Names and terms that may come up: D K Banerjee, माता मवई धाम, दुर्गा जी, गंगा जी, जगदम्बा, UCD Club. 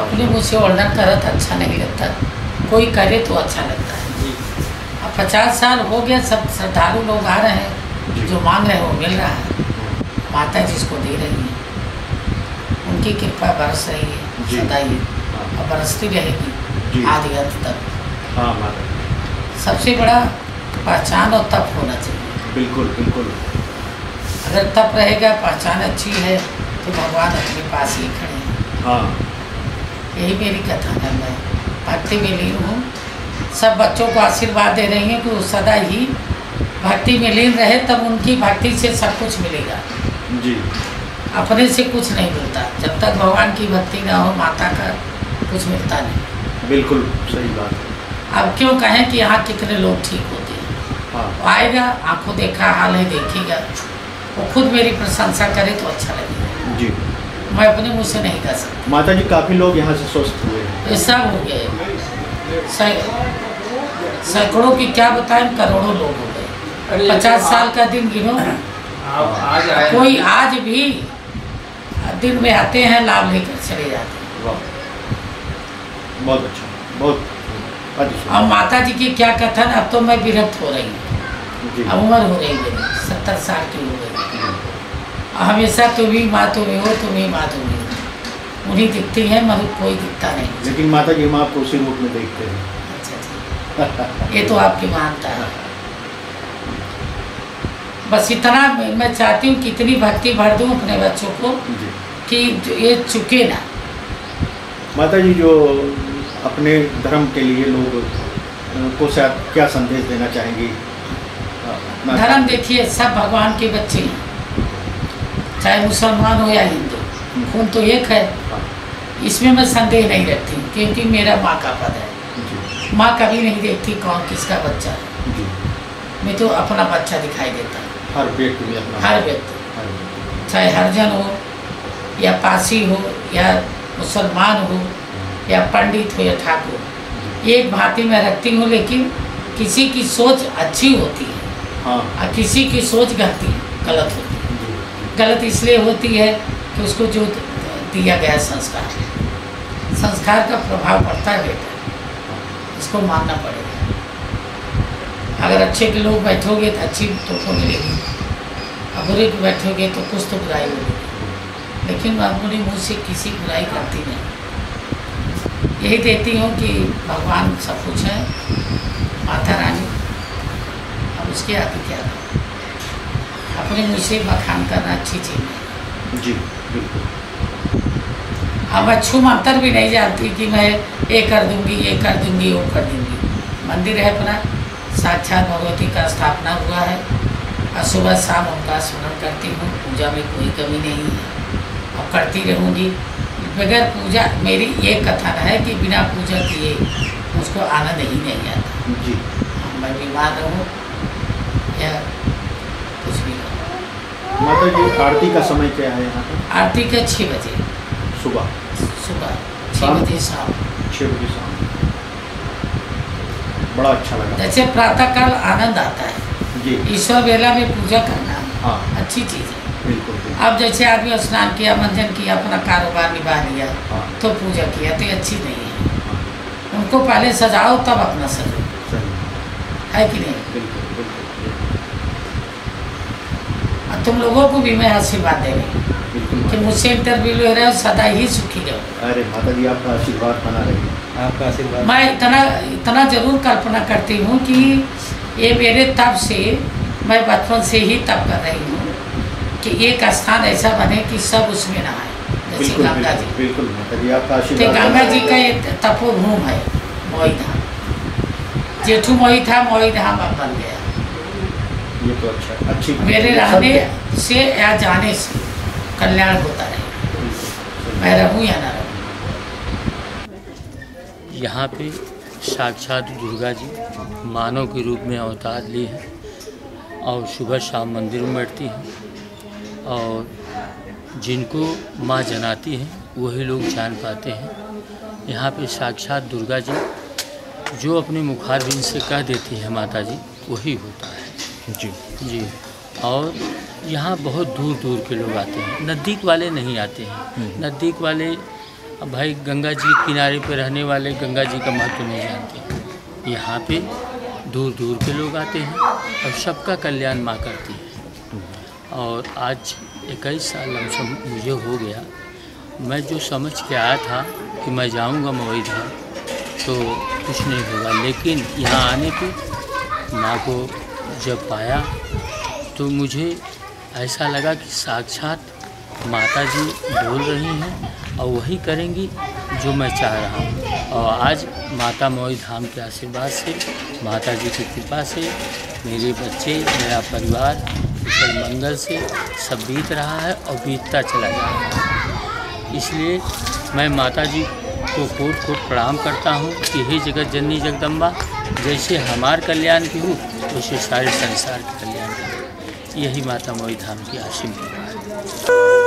अपने मुँह से वर्णन करत अच्छा नहीं लगता, कोई करे तो अच्छा लगता है। अब 50 साल हो गया, सब श्रद्धालु लोग आ रहे हैं, जो मांग रहे हैं वो मिल रहा है, माता जी इसको दे रही है, उनकी कृपा बरस रही है सदाई और बरसती रहेगी आदि अंत तक। सबसे बड़ा पहचान और तप होना चाहिए। बिल्कुल बिल्कुल, अगर तप रहेगा, पहचान अच्छी है तो भगवान अपने पास ही खड़े हैं। हाँ, यही मेरी कथा है। मैं भक्ति में लीन हूँ, सब बच्चों को आशीर्वाद दे रही हैं कि वो सदा ही भक्ति में लीन रहे, तब उनकी भक्ति से सब कुछ मिलेगा जी। अपने से कुछ नहीं मिलता, जब तक भगवान की भक्ति ना हो माता का कुछ मिलता नहीं। बिल्कुल सही बात है। अब क्यों कहें कि यहाँ कितने लोग ठीक होते हैं। हाँ, आएगा, आँखों देखा हाल है देखेगा, वो खुद मेरी प्रशंसा करे तो अच्छा लगेगा जी। मैं अपने मुँह से नहीं कर सकता। माता जी काफ़ी लोग यहाँ से स्वस्थ हुए हैं, सब हो गए, सैकड़ों की क्या बताएं, करोड़ों लोग हो गए। 50 साल का दिन गिनो, कोई आज भी दिन में आते हैं, लाभ लेकर चले जाते हैं। बहुत अच्छा, बहुत अच्छा। अब माता जी की क्या कथन। अब तो मैं विरक्त हो रही हूँ, अब उम्र हो रही है, 70 साल की हो गई। हमेशा तुम्हें माँ तुम्हें हो, तुम्हें माँ तुम्हें हो, उन्हीं दिखती है, मगर कोई दिखता नहीं। लेकिन माता जी हम आपको उसी रूप में देखते हैं। अच्छा, ये तो आपकी मानता है। बस इतना मैं चाहती हूँ कि इतनी भक्ति भर दूँ अपने बच्चों को कि ये चुके ना। माता जी, जो अपने धर्म के लिए लोग को साथ क्या संदेश देना चाहेंगी। धर्म देखिए, सब भगवान के बच्चे हैं, चाहे मुसलमान हो या हिंदू, खून तो एक है, इसमें मैं संदेह नहीं रखती, क्योंकि मेरा माँ का पद है। माँ कभी नहीं देखती कौन किसका बच्चा है, मैं तो अपना बच्चा दिखाई देता हूँ हर व्यक्ति में, हर व्यक्ति, चाहे हरजन हो या पासी हो या मुसलमान हो या पंडित हो या ठाकुर, एक भांति मैं रखती हूँ। लेकिन किसी की सोच अच्छी होती है और किसी की सोच गलत होती है। गलत इसलिए होती है कि उसको जो दिया गया संस्कार का प्रभाव पड़ता है बेटा, इसको मानना पड़ेगा। अगर अच्छे के लोग बैठोगे तो अच्छी तो मिलेगी, और बुरे के बैठोगे तो कुछ तो बुराई होगी। लेकिन मैं अपने मुँह से किसी बुराई करती नहीं, यही देती हूँ कि भगवान सब कुछ है, माता रानी, अब उसके आगे क्या है? अपने मुँह से बखान करना अच्छी चीज़ है जी। अब अच्छू मंत्र भी नहीं जानती कि मैं ये कर दूंगी, ये कर दूंगी, वो कर दूंगी। मंदिर है अपना, साक्षात भगवती का स्थापना हुआ है, और सुबह शाम उनका स्मरण करती हूँ। पूजा में कोई कमी नहीं है, अब करती रहूँगी बगैर पूजा। मेरी ये कथा है कि बिना पूजा किए मुझको आनंद ही नहीं आता जी। मैं बीमार रहूँ या माता जी। आरती का समय क्या है यहाँ पर? आरती का 6 बजे सुबह, 6 बजे शाम, 6 बजे शाम। बड़ा अच्छा लगा। जैसे प्रातःकाल आनंद आता है जी, ईश्वर वेला में पूजा करना हाँ अच्छी चीज़ है। बिल्कुल। अब जैसे आदमी स्नान किया, मंजन किया, अपना कारोबार निभा लिया हाँ, तो पूजा किया तो अच्छी नहीं है हाँ। उनको पहले सजाओ तब अपना सजो, है कि नहीं? बिल्कुल बिल्कुल। तुम लोगों को भी मैं आशीर्वाद दे रही हूँ कि मुझसे इंटरव्यू ले रहे हो, सदा ही सुखी रहो। अरे माता जी, आपका आशीर्वाद बना रहे, आपका आशीर्वाद। मैं इतना जरूर कल्पना करती हूँ कि ये मेरे तप से, मैं बचपन से ही तप कर रही हूँ कि एक स्थान ऐसा बने कि सब उसमें ना आए, जैसे गंगा जी। बिल्कुल माता जी, आपका आशीर्वाद। गंगा जी का ये तपोभूम है मवई धाम, जेठू मवई था, मवई धाम अब बन गया। ये तो अच्छा, अच्छी मेरे रहने से या जाने से कल्याण होता रहे, मैं रहूँ या ना रहूँ। यहाँ पे साक्षात दुर्गा जी मानव के रूप में अवतार ली है और सुबह शाम मंदिर में बैठती हैं, और जिनको माँ जनाती हैं वही लोग जान पाते हैं। यहाँ पे साक्षात दुर्गा जी जो अपने मुखारविंद से कह देती है माता जी, वही होता है जी जी। और यहाँ बहुत दूर दूर के लोग आते हैं, नज़दीक वाले नहीं आते हैं। नज़दीक वाले अब भाई गंगा जी किनारे पर रहने वाले गंगा जी का महत्व नहीं जानते। यहाँ पे दूर दूर के लोग आते हैं और सबका कल्याण माँ करती है। और आज 21 साल मुझे हो गया। मैं जो समझ के आया था कि मैं जाऊँगा मवई धाम तो कुछ नहीं होगा, लेकिन यहाँ आने पे माँ को जब पाया तो मुझे ऐसा लगा कि साक्षात माता जी बोल रही हैं और वही करेंगी जो मैं चाह रहा हूँ। और आज माता मवई धाम के आशीर्वाद से, माता जी की कृपा से, मेरे बच्चे, मेरा परिवार कुशल मंगल से सब बीत रहा है और बीतता चला जा रहा है। इसलिए मैं माता जी को कोटि कोटि प्रणाम करता हूँ कि हे जगत जननी जगदम्बा, जैसे हमार कल्याण की हो वैसे सारे संसार के कल्याण की, यही माता मवई धाम की आशीर्वाद है।